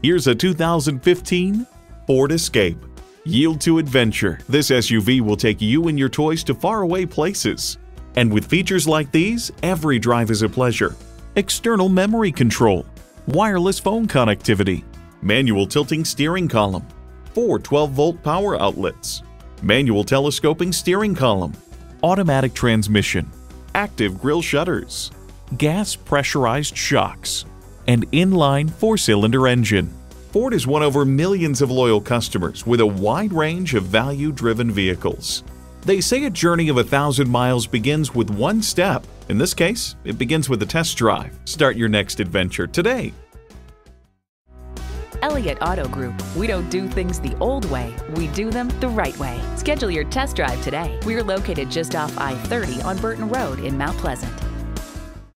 Here's a 2015 Ford Escape. Yield to adventure. This SUV will take you and your toys to faraway places. And with features like these, every drive is a pleasure. External memory control, wireless phone connectivity, manual tilting steering column, 4 12-volt power outlets, manual telescoping steering column, automatic transmission, active grille shutters, gas pressurized shocks, and inline 4-cylinder engine. Ford has won over millions of loyal customers with a wide range of value-driven vehicles. They say a journey of 1,000 miles begins with one step. In this case, it begins with a test drive. Start your next adventure today. Elliott Auto Group. We don't do things the old way, we do them the right way. Schedule your test drive today. We're located just off I-30 on Burton Road in Mount Pleasant.